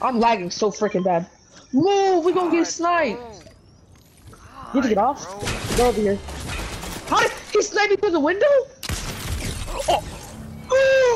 I'm lagging so freaking bad. Whoa, we gonna get sniped. God, need to get off. Bro. Go over here. How did he snipe me through the window? Oh.